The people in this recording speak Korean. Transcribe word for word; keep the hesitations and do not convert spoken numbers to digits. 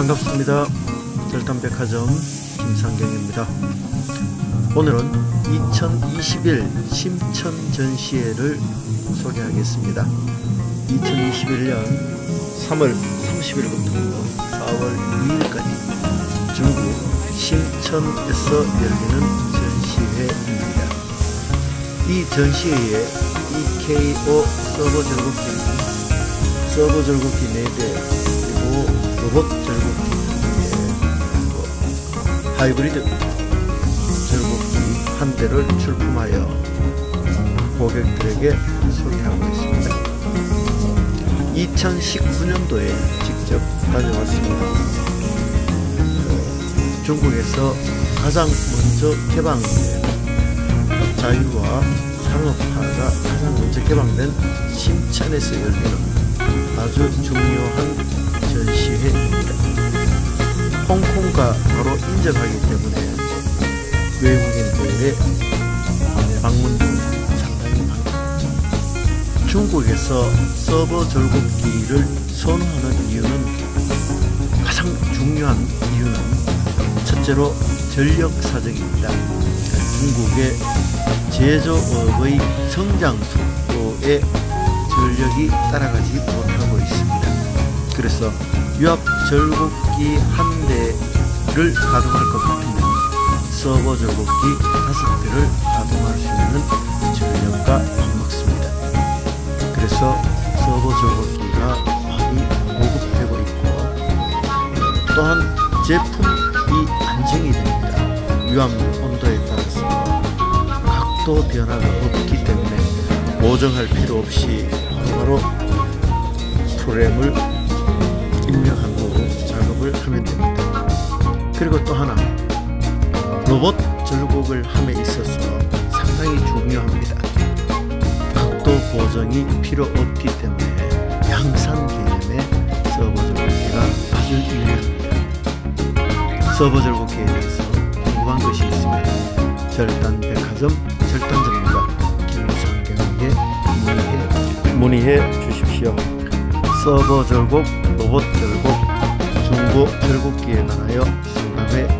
반갑습니다. 절단백화점 김상경입니다. 오늘은 이천이십일 심천전시회를 소개하겠습니다. 이천이십일 년 삼월 삼십일부터 사월 이일까지 중국 심천에서 열리는 전시회입니다. 이 전시회에 이케이오 서버 절곡기, 서버 절곡기 네 대, 로봇 절곡기, 예, 하이브리드 절곡기 한 대를 출품하여 고객들에게 소개하고 있습니다. 이천십구 년도에 직접 다녀왔습니다. 어, 중국에서 가장 먼저 개방된 자유와 상업화가 가장 먼저 개방된 심천에서 열리는 아주 중요한 전시회입니다. 홍콩과 바로 인접하기 때문에 외국인들의 방문도 상당히 많습니다. 중국에서 서버 절곡기를 선호하는 이유는, 가장 중요한 이유는 첫째로 전력사정입니다. 중국의 제조업의 성장 속도에 전력이 따라가지 못하고 있습니다. 그래서 유압 절곡기 한 대를 가동할 것 같으면 서버 절곡기 다섯 대를 가동할 수 있는 전력과 맞먹습니다. 그래서 서버 절곡기가 많이 보급되고 있고, 또한 제품이 안정이 됩니다. 유압 온도에 따라서 각도 변화가 없기 때문에 보정할 필요 없이 바로 프로그램을 입력하고 작업을 하면 됩니다. 그리고 또 하나, 로봇 절곡을 함에 있어서 상당히 중요합니다. 각도 보정이 필요 없기 때문에 양산 개념의 서버 절곡기가 아주 유리합니다. 서버 절곡기에 대해서 궁금한 것이 있으면 절단백화점 절단전문가 김상경에게 문의해, 문의해 주십시오. 서버 절곡, 로봇 절곡, 중고 절곡기에 관하여 상담해